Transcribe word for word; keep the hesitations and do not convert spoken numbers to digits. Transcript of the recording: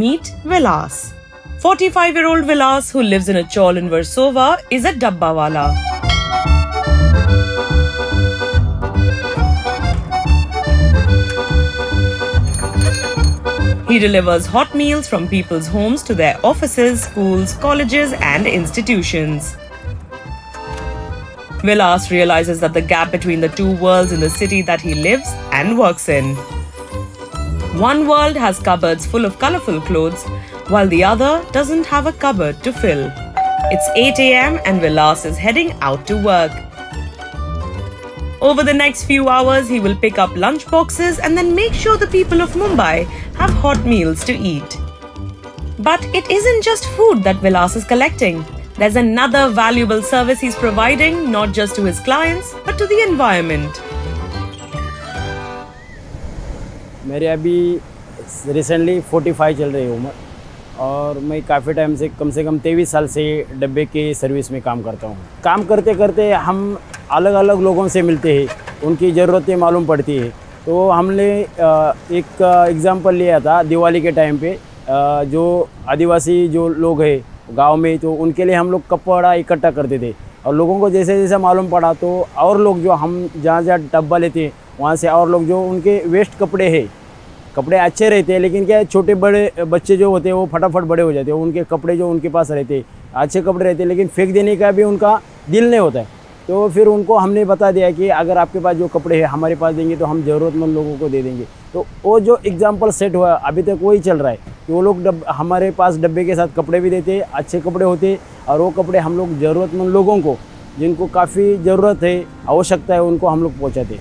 Meet Vilas. forty-five-year-old Vilas, who lives in a chawl in Versova, is a dabbawala. He delivers hot meals from people's homes to their offices, schools, colleges and institutions. Vilas realizes that the gap between the two worlds in the city that he lives and works in. One world has cupboards full of colorful clothes, while the other doesn't have a cupboard to fill. It's eight A M and Vilas is heading out to work. Over the next few hours, he will pick up lunch boxes and then make sure the people of Mumbai have hot meals to eat. But it isn't just food that Vilas is collecting. There's another valuable service he's providing, not just to his clients, but to the environment. मेरे अभी recently forty-five चल रही उम्र और मैं काफ़ी time से कम से कम तेईस साल से डब्बे के सर्विस में काम करता हूँ। काम करते करते हम अलग अलग लोगों से मिलते हैं, उनकी ज़रूरतें मालूम पड़ती है। तो हमने एक एग्ज़ाम्पल लिया था दिवाली के टाइम पे, जो आदिवासी जो लोग हैं गांव में, तो उनके लिए हम लोग कपड़ा इकट्ठा करते थे और लोगों को जैसे जैसे मालूम पड़ा तो और लोग जो हम जहाँ जहाँ डब्बा लेते हैं वहाँ से और लोग जो उनके वेस्ट कपड़े हैं, कपड़े अच्छे रहते हैं लेकिन क्या छोटे बड़े बच्चे जो होते हैं वो फटाफट बड़े हो जाते हैं, उनके कपड़े जो उनके पास रहते हैं अच्छे कपड़े रहते हैं लेकिन फेंक देने का भी उनका दिल नहीं होता है। तो फिर उनको हमने बता दिया कि अगर आपके पास जो कपड़े हैं हमारे पास देंगे तो हम ज़रूरतमंद लोगों को दे देंगे। तो वो जो एग्जाम्पल सेट हुआ अभी तक वही चल रहा है कि वो लोग डब हमारे पास डब्बे के साथ कपड़े भी देते, अच्छे कपड़े होते और वो कपड़े हम लोग ज़रूरतमंद लोगों को जिनको काफ़ी ज़रूरत है, आवश्यकता है, उनको हम लोग पहुँचाते।